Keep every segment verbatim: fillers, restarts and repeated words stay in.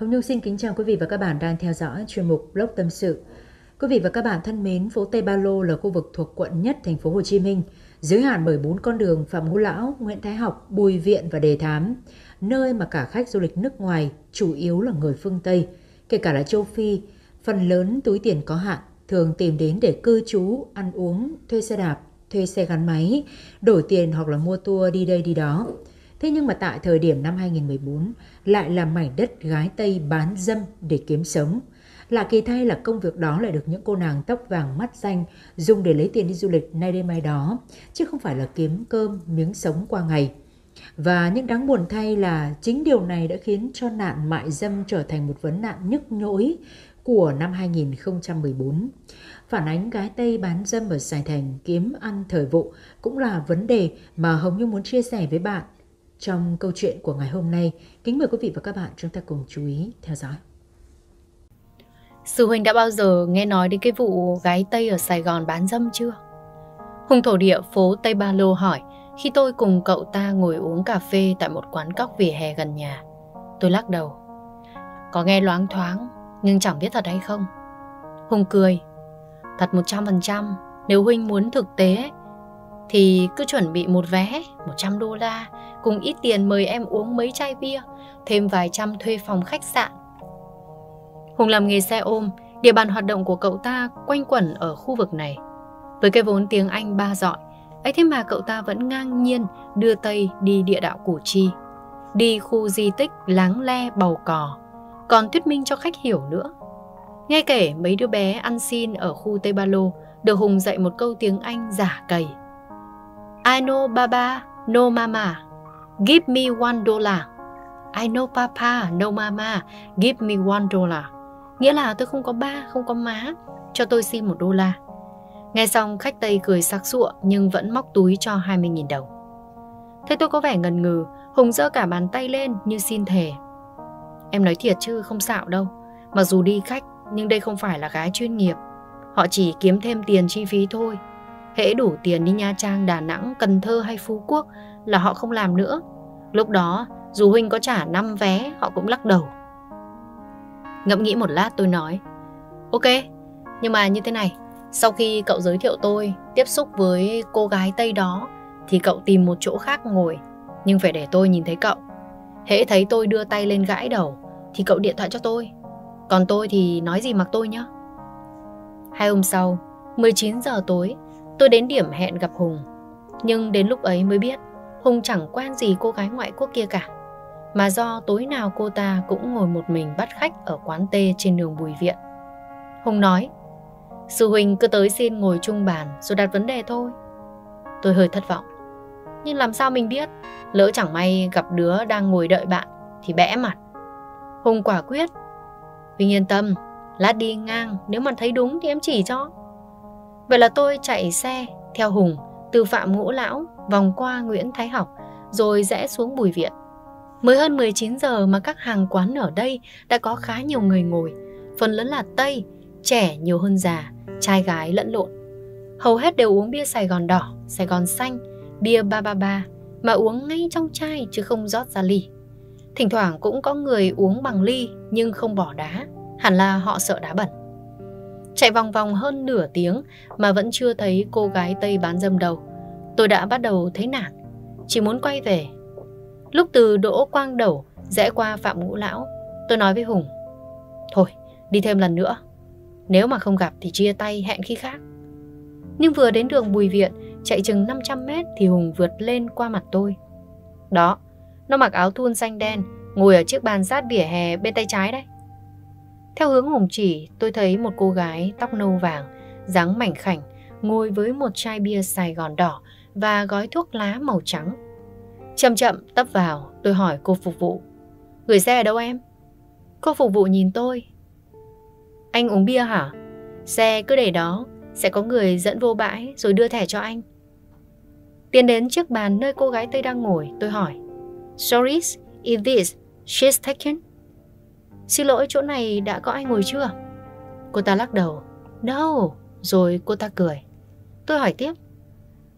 Hồng Nhung xin kính chào quý vị và các bạn đang theo dõi chuyên mục Blog Tâm Sự. Quý vị và các bạn thân mến, phố Tây Ba Lô là khu vực thuộc quận nhất thành phố Hồ Chí Minh, giới hạn bởi bốn con đường Phạm Ngũ Lão, Nguyễn Thái Học, Bùi Viện và Đề Thám, nơi mà cả khách du lịch nước ngoài, chủ yếu là người phương Tây, kể cả là châu Phi, phần lớn túi tiền có hạn, thường tìm đến để cư trú, ăn uống, thuê xe đạp, thuê xe gắn máy, đổi tiền hoặc là mua tour đi đây đi đó. Thế nhưng mà tại thời điểm năm hai nghìn không trăm mười bốn lại là mảnh đất gái Tây bán dâm để kiếm sống. Lạ kỳ thay là công việc đó lại được những cô nàng tóc vàng mắt xanh dùng để lấy tiền đi du lịch nay đây mai đó, chứ không phải là kiếm cơm, miếng sống qua ngày. Và những đáng buồn thay là chính điều này đã khiến cho nạn mại dâm trở thành một vấn nạn nhức nhối của năm hai nghìn không trăm mười bốn. Phản ánh gái Tây bán dâm ở Sài Thành kiếm ăn thời vụ cũng là vấn đề mà Hồng Nhung muốn chia sẻ với bạn trong câu chuyện của ngày hôm nay. Kính mời quý vị và các bạn chúng ta cùng chú ý theo dõi. Sư huynh đã bao giờ nghe nói đến cái vụ gái Tây ở Sài Gòn bán dâm chưa? Hùng Thổ Địa phố Tây Ba Lô hỏi khi tôi cùng cậu ta ngồi uống cà phê tại một quán cóc vỉa hè gần nhà. Tôi lắc đầu. Có nghe loáng thoáng nhưng chẳng biết thật hay không. Hùng cười. Thật một trăm phần trăm, nếu huynh muốn thực tế thì cứ chuẩn bị một vé một trăm đô la cùng ít tiền mời em uống mấy chai bia, thêm vài trăm thuê phòng khách sạn. Hùng làm nghề xe ôm, địa bàn hoạt động của cậu ta quanh quẩn ở khu vực này. Với cái vốn tiếng Anh ba dọi, ấy thế mà cậu ta vẫn ngang nhiên đưa Tây đi địa đạo Củ Chi, đi khu di tích Láng Le Bầu Cò, còn thuyết minh cho khách hiểu nữa. Nghe kể mấy đứa bé ăn xin ở khu Tây Ba Lô được Hùng dạy một câu tiếng Anh giả cầy. I know Baba, no Mama, give me one dollar. I know Papa, no Mama, give me one dollar. Nghĩa là tôi không có ba, không có má, cho tôi xin một đô la. Nghe xong khách Tây cười sặc sụa nhưng vẫn móc túi cho hai mươi nghìn đồng. Thế tôi có vẻ ngần ngừ, Hùng giơ cả bàn tay lên như xin thề. Em nói thiệt chứ không xạo đâu, mặc dù đi khách nhưng đây không phải là gái chuyên nghiệp. Họ chỉ kiếm thêm tiền chi phí thôi. Hễ đủ tiền đi Nha Trang, Đà Nẵng, Cần Thơ hay Phú Quốc là họ không làm nữa. Lúc đó dù huynh có trả năm vé họ cũng lắc đầu. Ngẫm nghĩ một lát tôi nói, ok, nhưng mà như thế này, sau khi cậu giới thiệu tôi tiếp xúc với cô gái Tây đó thì cậu tìm một chỗ khác ngồi, nhưng phải để tôi nhìn thấy cậu. Hễ thấy tôi đưa tay lên gãi đầu thì cậu điện thoại cho tôi, còn tôi thì nói gì mặc tôi nhé. Hai hôm sau, mười chín giờ tối, tôi đến điểm hẹn gặp Hùng. Nhưng đến lúc ấy mới biết Hùng chẳng quen gì cô gái ngoại quốc kia cả, mà do tối nào cô ta cũng ngồi một mình bắt khách ở quán tê trên đường Bùi Viện. Hùng nói, sư huynh cứ tới xin ngồi chung bàn rồi đặt vấn đề thôi. Tôi hơi thất vọng. Nhưng làm sao mình biết, lỡ chẳng may gặp đứa đang ngồi đợi bạn thì bẽ mặt. Hùng quả quyết, huynh yên tâm, lát đi ngang nếu mà thấy đúng thì em chỉ cho. Vậy là tôi chạy xe theo Hùng từ Phạm Ngũ Lão vòng qua Nguyễn Thái Học rồi rẽ xuống Bùi Viện. Mới hơn mười chín giờ mà các hàng quán ở đây đã có khá nhiều người ngồi, phần lớn là Tây, trẻ nhiều hơn già, trai gái lẫn lộn. Hầu hết đều uống bia Sài Gòn đỏ, Sài Gòn xanh, bia ba ba ba mà uống ngay trong chai chứ không rót ra ly. Thỉnh thoảng cũng có người uống bằng ly nhưng không bỏ đá, hẳn là họ sợ đá bẩn. Chạy vòng vòng hơn nửa tiếng mà vẫn chưa thấy cô gái Tây bán dâm đâu. Tôi đã bắt đầu thấy nản, chỉ muốn quay về. Lúc từ Đỗ Quang Đẩu rẽ qua Phạm Ngũ Lão, tôi nói với Hùng, thôi đi thêm lần nữa, nếu mà không gặp thì chia tay hẹn khi khác. Nhưng vừa đến đường Bùi Viện, chạy chừng năm trăm mét thì Hùng vượt lên qua mặt tôi. Đó, nó mặc áo thun xanh đen, ngồi ở chiếc bàn sát vỉa hè bên tay trái đấy. Theo hướng Hùng chỉ, tôi thấy một cô gái tóc nâu vàng, dáng mảnh khảnh, ngồi với một chai bia Sài Gòn đỏ và gói thuốc lá màu trắng. Chậm chậm tấp vào, tôi hỏi cô phục vụ, gửi xe ở đâu em? Cô phục vụ nhìn tôi. Anh uống bia hả? Xe cứ để đó, sẽ có người dẫn vô bãi rồi đưa thẻ cho anh. Tiến đến chiếc bàn nơi cô gái Tây đang ngồi, tôi hỏi, sorry, is this she's taken? Xin lỗi, chỗ này đã có ai ngồi chưa? Cô ta lắc đầu. No. Rồi cô ta cười. Tôi hỏi tiếp,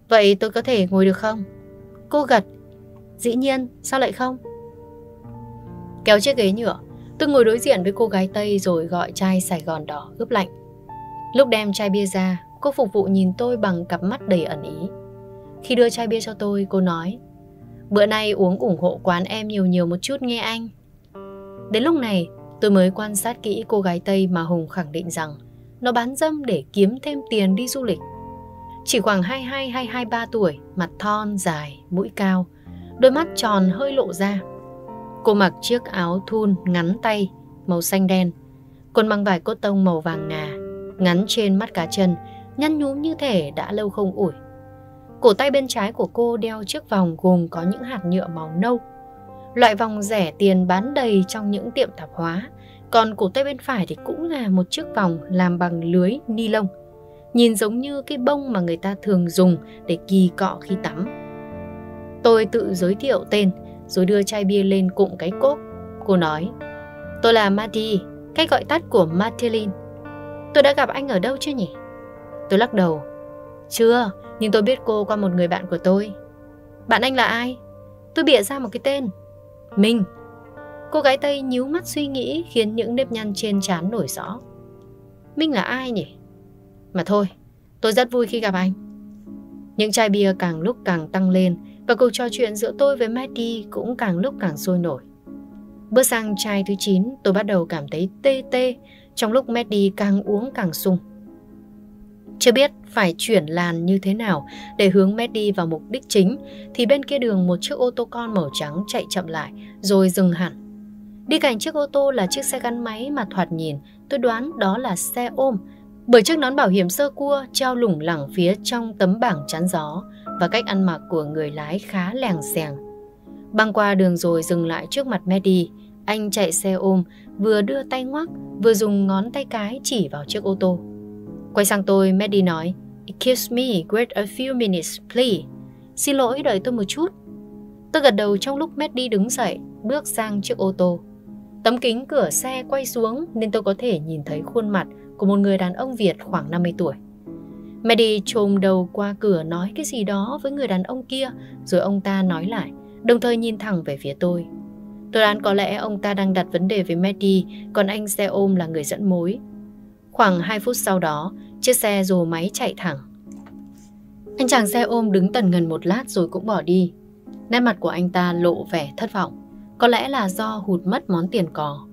vậy tôi có thể ngồi được không? Cô gật. Dĩ nhiên, sao lại không? Kéo chiếc ghế nhựa, Tôi ngồi đối diện với cô gái Tây rồi gọi chai Sài Gòn đỏ ướp lạnh. Lúc đem chai bia ra, cô phục vụ nhìn tôi bằng cặp mắt đầy ẩn ý. Khi đưa chai bia cho tôi, cô nói: "Bữa nay uống ủng hộ quán em nhiều nhiều một chút nghe anh." Đến lúc này, tôi mới quan sát kỹ cô gái Tây mà Hùng khẳng định rằng nó bán dâm để kiếm thêm tiền đi du lịch. Chỉ khoảng hai mươi hai, hai mươi ba tuổi, mặt thon, dài, mũi cao, đôi mắt tròn hơi lộ ra. Cô mặc chiếc áo thun ngắn tay, màu xanh đen, còn bằng vải cốt tông màu vàng ngà, ngắn trên mắt cá chân, nhăn nhúm như thể đã lâu không ủi. Cổ tay bên trái của cô đeo chiếc vòng gồm có những hạt nhựa màu nâu, loại vòng rẻ tiền bán đầy trong những tiệm tạp hóa. Còn cổ tay bên phải thì cũng là một chiếc vòng làm bằng lưới ni lông, nhìn giống như cái bông mà người ta thường dùng để kỳ cọ khi tắm. Tôi tự giới thiệu tên rồi đưa chai bia lên cụm cái cốc. Cô nói: "Tôi là Maddy, cách gọi tắt của Matilin. Tôi đã gặp anh ở đâu chưa nhỉ?" Tôi lắc đầu: "Chưa, nhưng tôi biết cô qua một người bạn của tôi." "Bạn anh là ai?" Tôi bịa ra một cái tên. "Minh." Cô gái Tây nhíu mắt suy nghĩ, khiến những nếp nhăn trên trán nổi rõ. "Minh là ai nhỉ? Mà thôi, tôi rất vui khi gặp anh." Những chai bia càng lúc càng tăng lên và cuộc trò chuyện giữa tôi với Maddy cũng càng lúc càng sôi nổi. Bước sang chai thứ chín, tôi bắt đầu cảm thấy tê tê, trong lúc Maddy càng uống càng sung. Chưa biết phải chuyển làn như thế nào để hướng Maddy vào mục đích chính thì bên kia đường một chiếc ô tô con màu trắng chạy chậm lại rồi dừng hẳn. Đi cạnh chiếc ô tô là chiếc xe gắn máy mà thoạt nhìn tôi đoán đó là xe ôm, bởi chiếc nón bảo hiểm sơ cua treo lủng lẳng phía trong tấm bảng chắn gió và cách ăn mặc của người lái khá lèng xèng. Băng qua đường rồi dừng lại trước mặt Maddy, anh chạy xe ôm vừa đưa tay ngoắc vừa dùng ngón tay cái chỉ vào chiếc ô tô. Quay sang tôi, Maddy nói: "Excuse me, wait a few minutes, please." Xin lỗi, đợi tôi một chút. Tôi gật đầu trong lúc Maddy đứng dậy, bước sang chiếc ô tô. Tấm kính cửa xe quay xuống nên tôi có thể nhìn thấy khuôn mặt của một người đàn ông Việt khoảng năm mươi tuổi. Maddy chồm đầu qua cửa nói cái gì đó với người đàn ông kia, rồi ông ta nói lại, đồng thời nhìn thẳng về phía tôi. Tôi đoán có lẽ ông ta đang đặt vấn đề với Maddy, còn anh xe ôm là người dẫn mối. Khoảng hai phút sau đó, chiếc xe rồ máy chạy thẳng. Anh chàng xe ôm đứng tần ngần một lát rồi cũng bỏ đi. Nét mặt của anh ta lộ vẻ thất vọng, có lẽ là do hụt mất món tiền cò.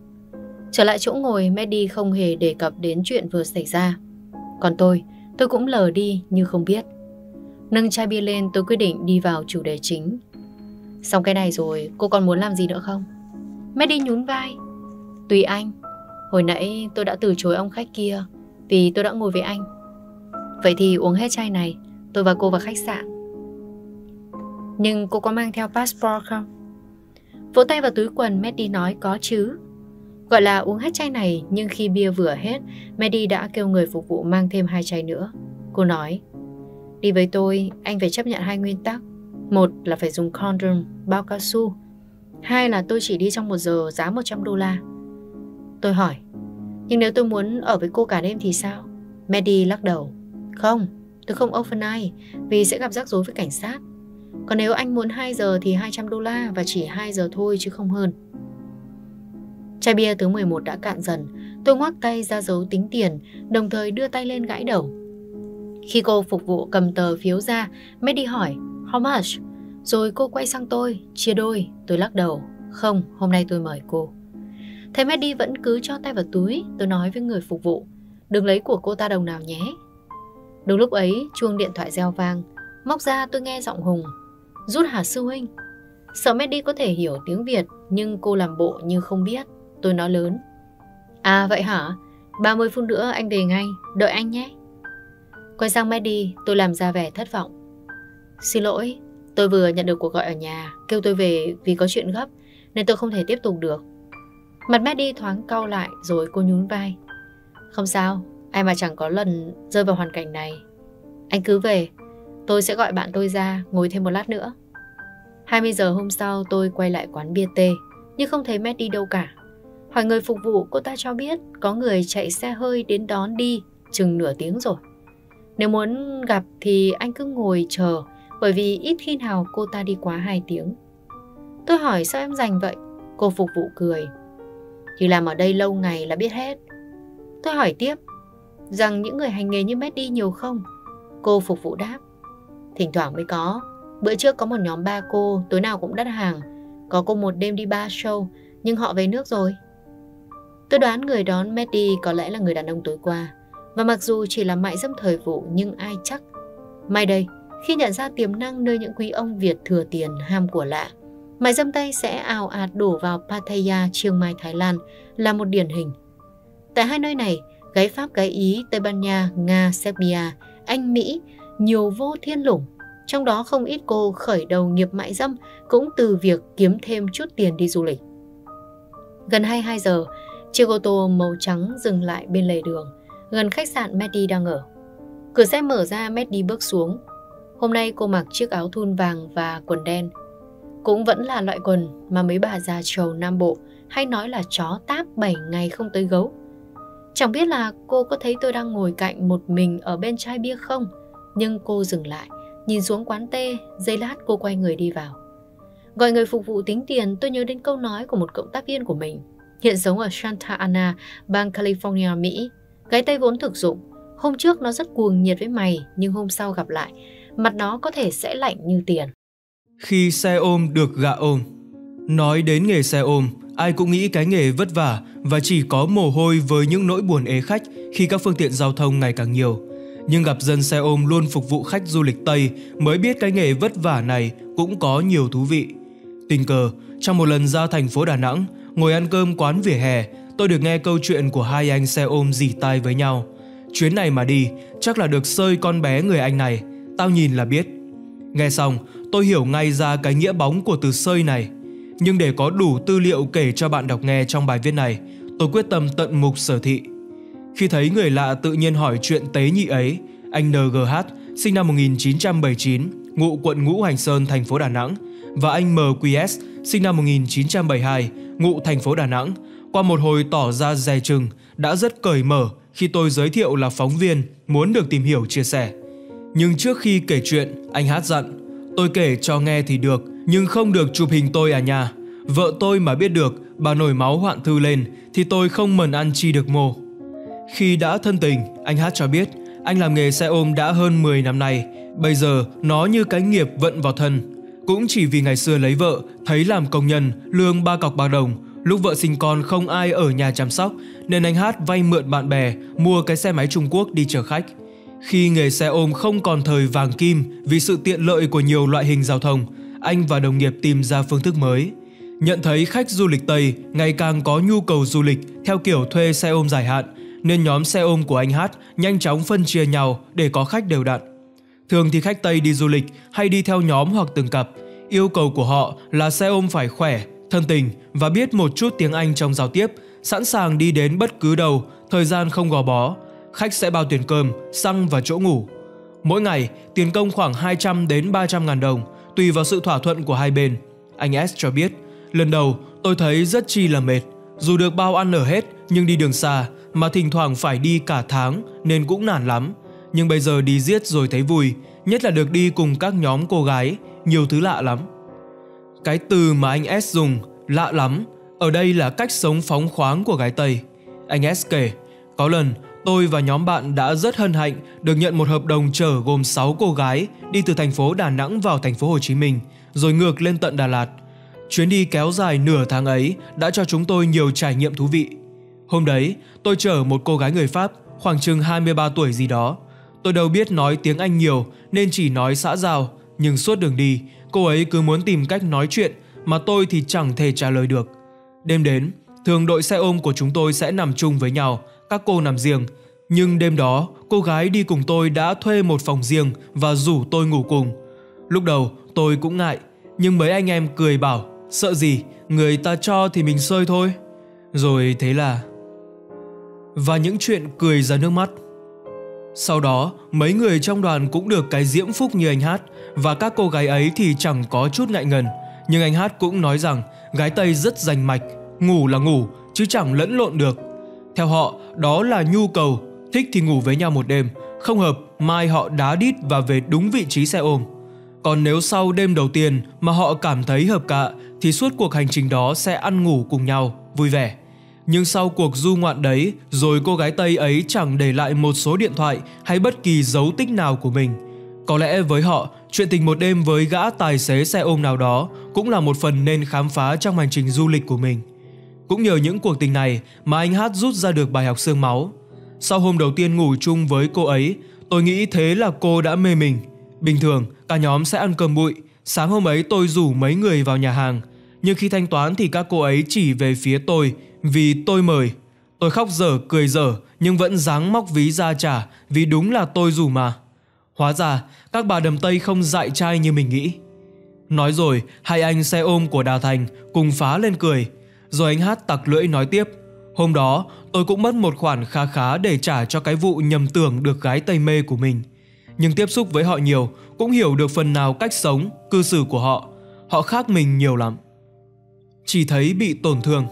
Trở lại chỗ ngồi, Maddy không hề đề cập đến chuyện vừa xảy ra. Còn tôi, tôi cũng lờ đi như không biết. Nâng chai bia lên, tôi quyết định đi vào chủ đề chính. "Xong cái này rồi, cô còn muốn làm gì nữa không?" Maddy nhún vai. "Tùy anh. Hồi nãy tôi đã từ chối ông khách kia vì tôi đã ngồi với anh. Vậy thì uống hết chai này, tôi và cô vào khách sạn." "Nhưng cô có mang theo passport không?" Vỗ tay vào túi quần, Maddy nói: "Có chứ." Gọi là uống hết chai này, nhưng khi bia vừa hết, Maddy đã kêu người phục vụ mang thêm hai chai nữa. Cô nói: "Đi với tôi, anh phải chấp nhận hai nguyên tắc. Một là phải dùng condom, bao cao su. Hai là tôi chỉ đi trong một giờ, giá một trăm đô la. Tôi hỏi: "Nhưng nếu tôi muốn ở với cô cả đêm thì sao?" Maddy lắc đầu: "Không, tôi không overnight vì sẽ gặp rắc rối với cảnh sát. Còn nếu anh muốn hai giờ thì hai trăm đô la và chỉ hai giờ thôi chứ không hơn." Chai bia thứ mười một đã cạn dần, tôi ngoắc tay ra dấu tính tiền, đồng thời đưa tay lên gãi đầu. Khi cô phục vụ cầm tờ phiếu ra, Maddy hỏi: "How much?" Rồi cô quay sang tôi: "Chia đôi." Tôi lắc đầu: "Không, hôm nay tôi mời cô." Thấy Maddy vẫn cứ cho tay vào túi, tôi nói với người phục vụ: "Đừng lấy của cô ta đồng nào nhé." Đúng lúc ấy, chuông điện thoại reo vang. Móc ra tôi nghe giọng Hùng: "Rút hả sư huynh?" Sợ Maddy có thể hiểu tiếng Việt, nhưng cô làm bộ như không biết. Tôi nói lớn: "À vậy hả? ba mươi phút nữa anh về ngay, đợi anh nhé." Quay sang Maddy, tôi làm ra vẻ thất vọng: "Xin lỗi, tôi vừa nhận được cuộc gọi ở nhà, kêu tôi về vì có chuyện gấp, nên tôi không thể tiếp tục được." Mặt Maddy thoáng cau lại rồi cô nhún vai: "Không sao, ai mà chẳng có lần rơi vào hoàn cảnh này. Anh cứ về, tôi sẽ gọi bạn tôi ra ngồi thêm một lát nữa." hai mươi giờ hôm sau tôi quay lại quán bia Tê, nhưng không thấy Maddy đâu cả. Hỏi người phục vụ, cô ta cho biết có người chạy xe hơi đến đón đi chừng nửa tiếng rồi. Nếu muốn gặp thì anh cứ ngồi chờ, bởi vì ít khi nào cô ta đi quá hai tiếng. Tôi hỏi: "Sao em rảnh vậy?" Cô phục vụ cười: thì làm ở đây lâu ngày là biết hết. Tôi hỏi tiếp rằng những người hành nghề như Mehdi nhiều không? Cô phục vụ đáp, thỉnh thoảng mới có. Bữa trước có một nhóm ba cô, tối nào cũng đắt hàng. Có cô một đêm đi ba show, nhưng họ về nước rồi. Tôi đoán người đón Mehdi có lẽ là người đàn ông tối qua. Và mặc dù chỉ là mại dâm thời vụ, nhưng ai chắc. Mai đây, khi nhận ra tiềm năng nơi những quý ông Việt thừa tiền ham của lạ, mại dâm Tây sẽ ào ạt đổ vào Pattaya, Chiang Mai, Thái Lan là một điển hình. Tại hai nơi này, gái Pháp, gái Ý, Tây Ban Nha, Nga, Serbia, Anh, Mỹ, nhiều vô thiên lủng. Trong đó không ít cô khởi đầu nghiệp mại dâm cũng từ việc kiếm thêm chút tiền đi du lịch. Gần hai mươi hai giờ, chiếc ô tô màu trắng dừng lại bên lề đường, gần khách sạn Mehdi đang ở. Cửa xe mở ra, Mehdi bước xuống. Hôm nay cô mặc chiếc áo thun vàng và quần đen. Cũng vẫn là loại quần mà mấy bà già trầu Nam Bộ hay nói là chó táp bảy ngày không tới gấu. Chẳng biết là cô có thấy tôi đang ngồi cạnh một mình ở bên chai bia không? Nhưng cô dừng lại, nhìn xuống quán tê, giây lát cô quay người đi vào. Gọi người phục vụ tính tiền, tôi nhớ đến câu nói của một cộng tác viên của mình. Hiện sống ở Shanta Ana, bang California, Mỹ. Gái Tây vốn thực dụng. Hôm trước nó rất cuồng nhiệt với mày, nhưng hôm sau gặp lại, mặt nó có thể sẽ lạnh như tiền. Khi xe ôm được gạ ôm. Nói đến nghề xe ôm, ai cũng nghĩ cái nghề vất vả và chỉ có mồ hôi với những nỗi buồn ế khách khi các phương tiện giao thông ngày càng nhiều. Nhưng gặp dân xe ôm luôn phục vụ khách du lịch Tây mới biết cái nghề vất vả này cũng có nhiều thú vị. Tình cờ, trong một lần ra thành phố Đà Nẵng, ngồi ăn cơm quán vỉa hè, tôi được nghe câu chuyện của hai anh xe ôm dỉ tai với nhau. Chuyến này mà đi, chắc là được sơi con bé người anh này, tao nhìn là biết. Nghe xong, tôi hiểu ngay ra cái nghĩa bóng của từ sơi này. Nhưng để có đủ tư liệu kể cho bạn đọc nghe trong bài viết này, tôi quyết tâm tận mục sở thị. Khi thấy người lạ tự nhiên hỏi chuyện tế nhị ấy, anh en giê hát sinh năm một nghìn chín trăm bảy mươi chín, ngụ quận Ngũ Hành Sơn, thành phố Đà Nẵng, và anh em quy ét sinh năm một nghìn chín trăm bảy mươi hai, ngụ thành phố Đà Nẵng, qua một hồi tỏ ra dè chừng, đã rất cởi mở khi tôi giới thiệu là phóng viên muốn được tìm hiểu chia sẻ. Nhưng trước khi kể chuyện, anh Hát dặn, tôi kể cho nghe thì được, nhưng không được chụp hình tôi à nhà. Vợ tôi mà biết được, bà nổi máu hoạn thư lên, thì tôi không mần ăn chi được mồ. Khi đã thân tình, anh Hát cho biết, anh làm nghề xe ôm đã hơn mười năm nay, bây giờ nó như cái nghiệp vận vào thân. Cũng chỉ vì ngày xưa lấy vợ, thấy làm công nhân, lương ba cọc bạc đồng, lúc vợ sinh con không ai ở nhà chăm sóc, nên anh Hát vay mượn bạn bè, mua cái xe máy Trung Quốc đi chở khách. Khi nghề xe ôm không còn thời vàng kim vì sự tiện lợi của nhiều loại hình giao thông, anh và đồng nghiệp tìm ra phương thức mới. Nhận thấy khách du lịch Tây ngày càng có nhu cầu du lịch theo kiểu thuê xe ôm dài hạn, nên nhóm xe ôm của anh Hát nhanh chóng phân chia nhau để có khách đều đặn. Thường thì khách Tây đi du lịch hay đi theo nhóm hoặc từng cặp. Yêu cầu của họ là xe ôm phải khỏe, thân tình và biết một chút tiếng Anh trong giao tiếp, sẵn sàng đi đến bất cứ đâu, thời gian không gò bó. Khách sẽ bao tiền cơm, xăng và chỗ ngủ. Mỗi ngày, tiền công khoảng hai trăm đến ba trăm ngàn đồng, tùy vào sự thỏa thuận của hai bên. Anh S cho biết, lần đầu tôi thấy rất chi là mệt. Dù được bao ăn ở hết, nhưng đi đường xa, mà thỉnh thoảng phải đi cả tháng nên cũng nản lắm. Nhưng bây giờ đi giết rồi thấy vui, nhất là được đi cùng các nhóm cô gái, nhiều thứ lạ lắm. Cái từ mà anh S dùng, lạ lắm, ở đây là cách sống phóng khoáng của gái Tây. Anh S kể, có lần tôi và nhóm bạn đã rất hân hạnh được nhận một hợp đồng chở gồm sáu cô gái đi từ thành phố Đà Nẵng vào thành phố Hồ Chí Minh, rồi ngược lên tận Đà Lạt. Chuyến đi kéo dài nửa tháng ấy đã cho chúng tôi nhiều trải nghiệm thú vị. Hôm đấy, tôi chở một cô gái người Pháp, khoảng chừng hai mươi ba tuổi gì đó. Tôi đâu biết nói tiếng Anh nhiều nên chỉ nói xã giao, nhưng suốt đường đi, cô ấy cứ muốn tìm cách nói chuyện mà tôi thì chẳng thể trả lời được. Đêm đến, thường đội xe ôm của chúng tôi sẽ nằm chung với nhau, các cô nằm riêng. Nhưng đêm đó, cô gái đi cùng tôi đã thuê một phòng riêng và rủ tôi ngủ cùng. Lúc đầu, tôi cũng ngại, nhưng mấy anh em cười bảo, sợ gì, người ta cho thì mình sơi thôi. Rồi thế là... Và những chuyện cười ra nước mắt. Sau đó, mấy người trong đoàn cũng được cái diễm phúc như anh Hát, và các cô gái ấy thì chẳng có chút ngại ngần. Nhưng anh Hát cũng nói rằng gái Tây rất rành mạch, ngủ là ngủ, chứ chẳng lẫn lộn được. Theo họ, đó là nhu cầu, thích thì ngủ với nhau một đêm, không hợp, mai họ đá đít và về đúng vị trí xe ôm. Còn nếu sau đêm đầu tiên mà họ cảm thấy hợp cạ, thì suốt cuộc hành trình đó sẽ ăn ngủ cùng nhau, vui vẻ. Nhưng sau cuộc du ngoạn đấy, rồi cô gái Tây ấy chẳng để lại một số điện thoại hay bất kỳ dấu tích nào của mình. Có lẽ với họ, chuyện tình một đêm với gã tài xế xe ôm nào đó cũng là một phần nên khám phá trong hành trình du lịch của mình. Cũng nhờ những cuộc tình này mà anh Hát rút ra được bài học xương máu. Sau hôm đầu tiên ngủ chung với cô ấy, tôi nghĩ thế là cô đã mê mình. Bình thường, cả nhóm sẽ ăn cơm bụi. Sáng hôm ấy tôi rủ mấy người vào nhà hàng. Nhưng khi thanh toán thì các cô ấy chỉ về phía tôi vì tôi mời. Tôi khóc dở cười dở nhưng vẫn ráng móc ví ra trả vì đúng là tôi rủ mà. Hóa ra, các bà đầm Tây không dại trai như mình nghĩ. Nói rồi, hai anh xe ôm của Đào Thành cùng phá lên cười. Rồi anh Hát tặc lưỡi nói tiếp. Hôm đó, tôi cũng mất một khoản khá khá để trả cho cái vụ nhầm tưởng được gái Tây mê của mình. Nhưng tiếp xúc với họ nhiều, cũng hiểu được phần nào cách sống, cư xử của họ. Họ khác mình nhiều lắm. Chỉ thấy bị tổn thương.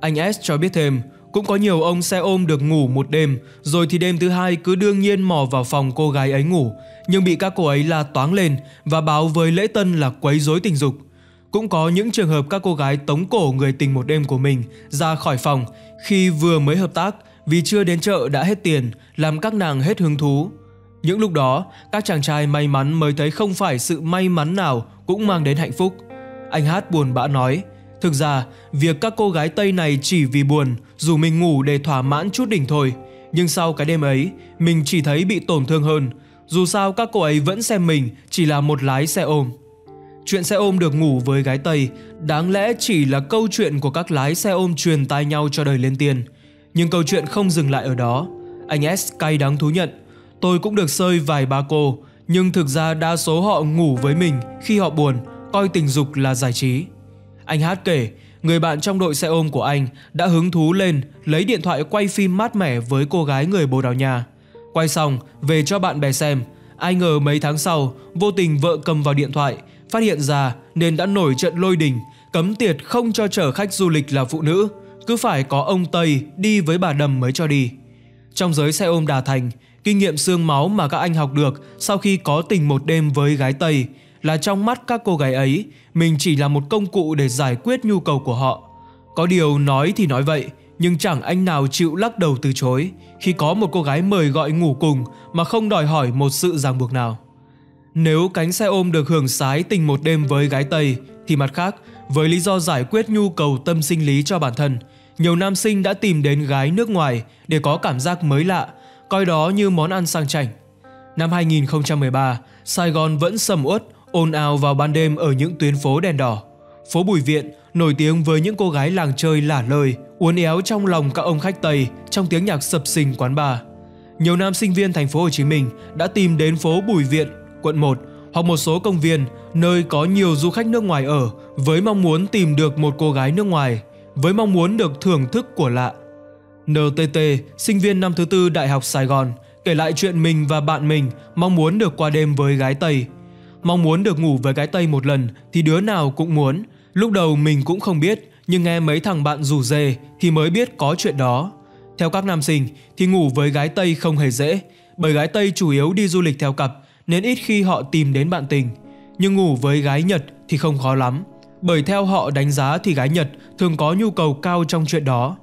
Anh S cho biết thêm, cũng có nhiều ông xe ôm được ngủ một đêm, rồi thì đêm thứ hai cứ đương nhiên mò vào phòng cô gái ấy ngủ, nhưng bị các cô ấy la toáng lên và báo với lễ tân là quấy rối tình dục. Cũng có những trường hợp các cô gái tống cổ người tình một đêm của mình ra khỏi phòng khi vừa mới hợp tác vì chưa đến chợ đã hết tiền, làm các nàng hết hứng thú. Những lúc đó, các chàng trai may mắn mới thấy không phải sự may mắn nào cũng mang đến hạnh phúc. Anh Hát buồn bã nói, thực ra, việc các cô gái Tây này chỉ vì buồn, dù mình ngủ để thỏa mãn chút đỉnh thôi. Nhưng sau cái đêm ấy, mình chỉ thấy bị tổn thương hơn. Dù sao các cô ấy vẫn xem mình chỉ là một lái xe ôm. Chuyện xe ôm được ngủ với gái Tây đáng lẽ chỉ là câu chuyện của các lái xe ôm truyền tai nhau cho đời lên tiền. Nhưng câu chuyện không dừng lại ở đó. Anh S cay đắng thú nhận, tôi cũng được sơi vài ba cô, nhưng thực ra đa số họ ngủ với mình khi họ buồn, coi tình dục là giải trí. Anh Hát kể, người bạn trong đội xe ôm của anh đã hứng thú lên lấy điện thoại quay phim mát mẻ với cô gái người Bồ Đào Nha. Quay xong, về cho bạn bè xem. Ai ngờ mấy tháng sau, vô tình vợ cầm vào điện thoại, phát hiện ra nên đã nổi trận lôi đình, cấm tiệt không cho chở khách du lịch là phụ nữ, cứ phải có ông Tây đi với bà đầm mới cho đi. Trong giới xe ôm Đà Thành, kinh nghiệm xương máu mà các anh học được sau khi có tình một đêm với gái Tây là trong mắt các cô gái ấy, mình chỉ là một công cụ để giải quyết nhu cầu của họ. Có điều nói thì nói vậy, nhưng chẳng anh nào chịu lắc đầu từ chối khi có một cô gái mời gọi ngủ cùng mà không đòi hỏi một sự ràng buộc nào. Nếu cánh xe ôm được hưởng sái tình một đêm với gái Tây, thì mặt khác, với lý do giải quyết nhu cầu tâm sinh lý cho bản thân, nhiều nam sinh đã tìm đến gái nước ngoài để có cảm giác mới lạ, coi đó như món ăn sang chảnh. Năm hai nghìn không trăm mười ba, Sài Gòn vẫn sầm uất, ồn ào vào ban đêm ở những tuyến phố đèn đỏ. Phố Bùi Viện nổi tiếng với những cô gái làng chơi lả lơi, uốn éo trong lòng các ông khách Tây trong tiếng nhạc sập sình quán bar. Nhiều nam sinh viên thành phố Hồ Chí Minh đã tìm đến phố Bùi Viện, quận một hoặc một số công viên nơi có nhiều du khách nước ngoài ở với mong muốn tìm được một cô gái nước ngoài, với mong muốn được thưởng thức của lạ. en tê tê, sinh viên năm thứ tư Đại học Sài Gòn, kể lại chuyện mình và bạn mình mong muốn được qua đêm với gái Tây. Mong muốn được ngủ với gái Tây một lần thì đứa nào cũng muốn. Lúc đầu mình cũng không biết, nhưng nghe mấy thằng bạn rủ rê thì mới biết có chuyện đó. Theo các nam sinh thì ngủ với gái Tây không hề dễ, bởi gái Tây chủ yếu đi du lịch theo cặp nên ít khi họ tìm đến bạn tình. Nhưng ngủ với gái Nhật thì không khó lắm, bởi theo họ đánh giá thì gái Nhật thường có nhu cầu cao trong chuyện đó.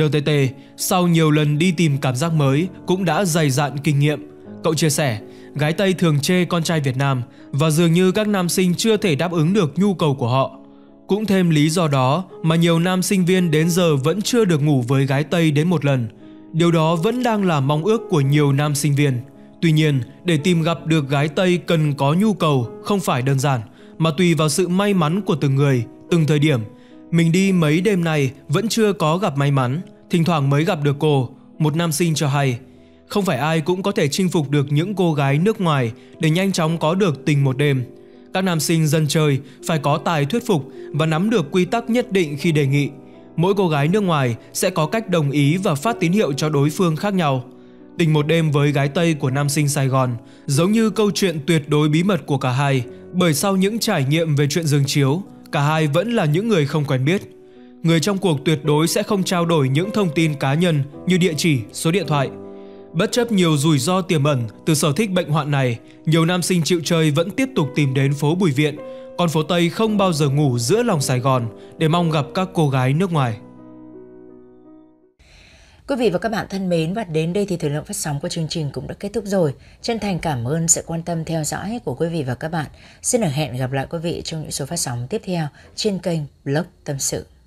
en tê tê sau nhiều lần đi tìm cảm giác mới cũng đã dày dạn kinh nghiệm. Cậu chia sẻ, gái Tây thường chê con trai Việt Nam và dường như các nam sinh chưa thể đáp ứng được nhu cầu của họ. Cũng thêm lý do đó mà nhiều nam sinh viên đến giờ vẫn chưa được ngủ với gái Tây đến một lần. Điều đó vẫn đang là mong ước của nhiều nam sinh viên. Tuy nhiên, để tìm gặp được gái Tây cần có nhu cầu không phải đơn giản, mà tùy vào sự may mắn của từng người, từng thời điểm. Mình đi mấy đêm nay vẫn chưa có gặp may mắn, thỉnh thoảng mới gặp được cô, một nam sinh cho hay. Không phải ai cũng có thể chinh phục được những cô gái nước ngoài để nhanh chóng có được tình một đêm. Các nam sinh dân chơi phải có tài thuyết phục và nắm được quy tắc nhất định khi đề nghị. Mỗi cô gái nước ngoài sẽ có cách đồng ý và phát tín hiệu cho đối phương khác nhau. Tình một đêm với gái Tây của nam sinh Sài Gòn giống như câu chuyện tuyệt đối bí mật của cả hai, bởi sau những trải nghiệm về chuyện giường chiếu, cả hai vẫn là những người không quen biết. Người trong cuộc tuyệt đối sẽ không trao đổi những thông tin cá nhân như địa chỉ, số điện thoại. Bất chấp nhiều rủi ro tiềm ẩn từ sở thích bệnh hoạn này, nhiều nam sinh chịu chơi vẫn tiếp tục tìm đến phố Bùi Viện, còn phố Tây không bao giờ ngủ giữa lòng Sài Gòn để mong gặp các cô gái nước ngoài. Quý vị và các bạn thân mến, và đến đây thì thời lượng phát sóng của chương trình cũng đã kết thúc rồi. Chân thành cảm ơn sự quan tâm theo dõi của quý vị và các bạn. Xin hẹn gặp lại quý vị trong những số phát sóng tiếp theo trên kênh Blog Tâm Sự.